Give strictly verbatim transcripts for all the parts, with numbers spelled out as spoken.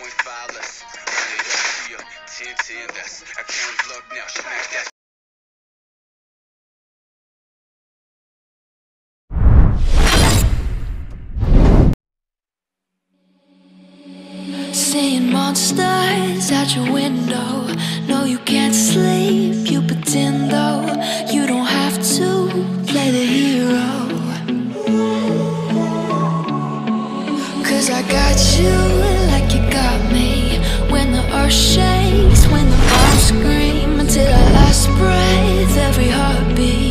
one point five less. Run it up to your ten ten less. I count luck now, smack that. Seeing monsters out your window. No, you can't sleep, you pretend though. You don't have to play the hero, 'cause I got you like you got me. When the earth shakes, when the bombs scream, until our last breath, every heartbeat.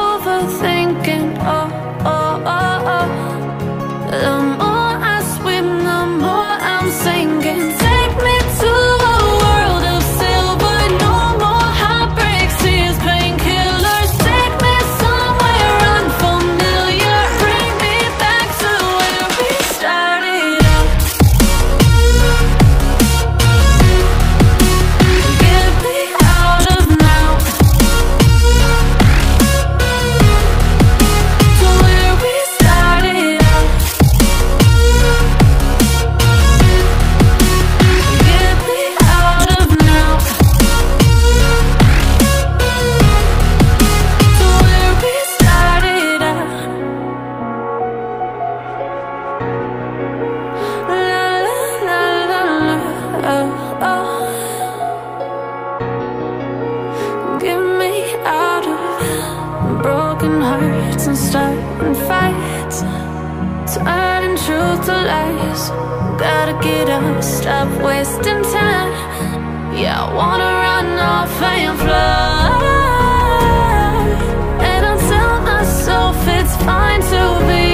overthinking, oh, oh, oh, oh. The more I swim, the more I'm sinking. Take me to a world of silver. And starting fights, turning truth to lies. Gotta get up, stop wasting time. Yeah, I wanna run off and fly, and I tell myself it's fine to be